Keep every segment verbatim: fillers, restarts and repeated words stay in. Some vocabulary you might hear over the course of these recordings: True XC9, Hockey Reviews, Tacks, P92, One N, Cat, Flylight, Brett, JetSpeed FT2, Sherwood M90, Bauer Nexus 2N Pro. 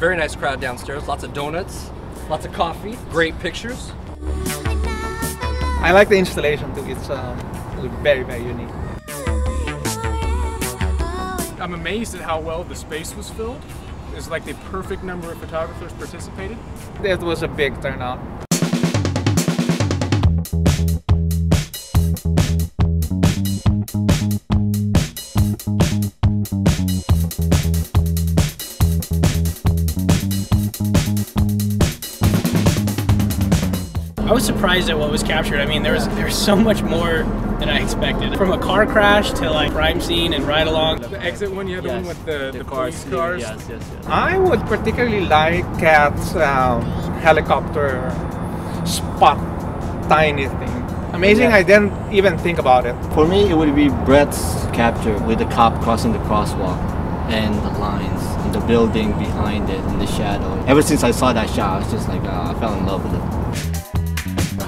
Very nice crowd downstairs, lots of donuts, lots of coffee, great pictures. I like the installation too, it's um, very, very unique. I'm amazed at how well the space was filled. It was like the perfect number of photographers participated. It was a big turnout. I was surprised at what was captured. I mean, there was there was so much more than I expected. From a car crash to like crime scene and ride along. The exit one, you had yes. the one with the, the, the car police cars. Yes, yes, yes. I would particularly like Cat's um, helicopter spot tiny thing. Amazing, yeah. I didn't even think about it. For me, it would be Brett's capture with the cop crossing the crosswalk and the lines and the building behind it and the shadow. Ever since I saw that shot, I was just like, uh, I fell in love with it.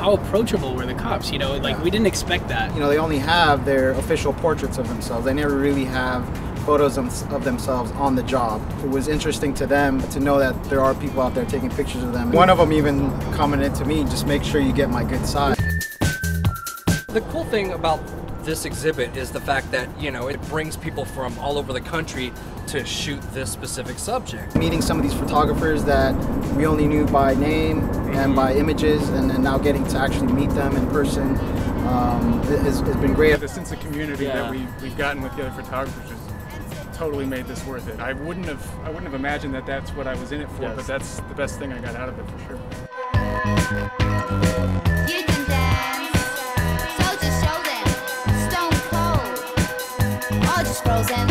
How approachable were the cops, you know, like yeah. we didn't expect that. You know, they only have their official portraits of themselves. They never really have photos of themselves on the job. It was interesting to them to know that there are people out there taking pictures of them. One of them even commented to me, just make sure you get my good side. The cool thing about this exhibit is the fact that, you know, it brings people from all over the country to shoot this specific subject. Meeting some of these photographers that we only knew by name and by images, and then now getting to actually meet them in person um, has been great. The sense of community yeah. that we, we've gotten with the other photographers has totally made this worth it. I wouldn't have, I wouldn't have imagined that that's what I was in it for, yes. but that's the best thing I got out of it for sure. You can dance. Frozen.